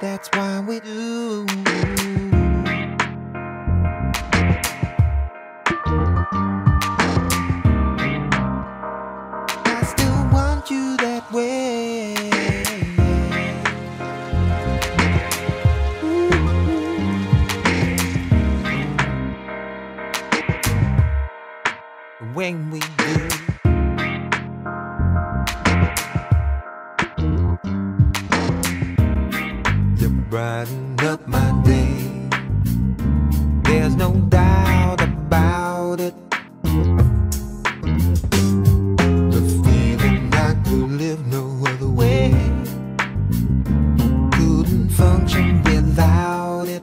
That's why we do. I still want you that way. Ooh. When we do, brighten up my day. There's no doubt about it. The feeling I could live no other way. Couldn't function without it.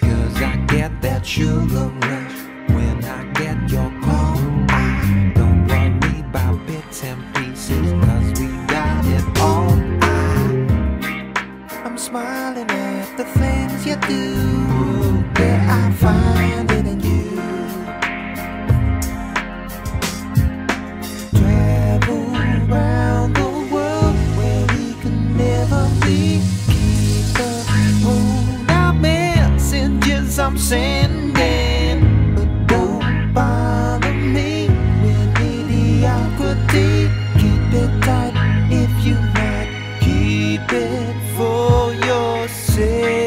'Cause I get that sugar rush when I get your call. I don't worry about bits and pieces, 'cause we got it all. I'm smiling at the things you do, where I find it in you. Travel around the world where we can never be. Keep the hold out messages I'm sending, but don't bother me with mediocrity. Keep it tight if you might. Keep it for your sake.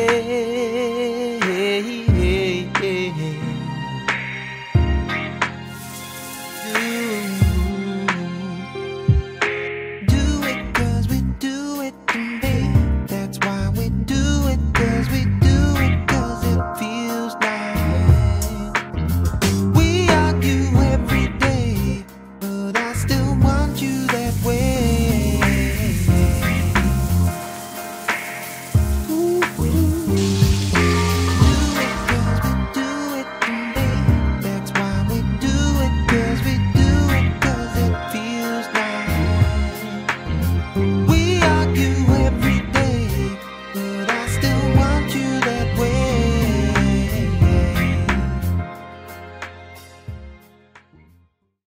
Do it 'cause we do it today. That's why we do it, 'cause we do it, 'cause it feels nice. We argue every day, but I still want you that way.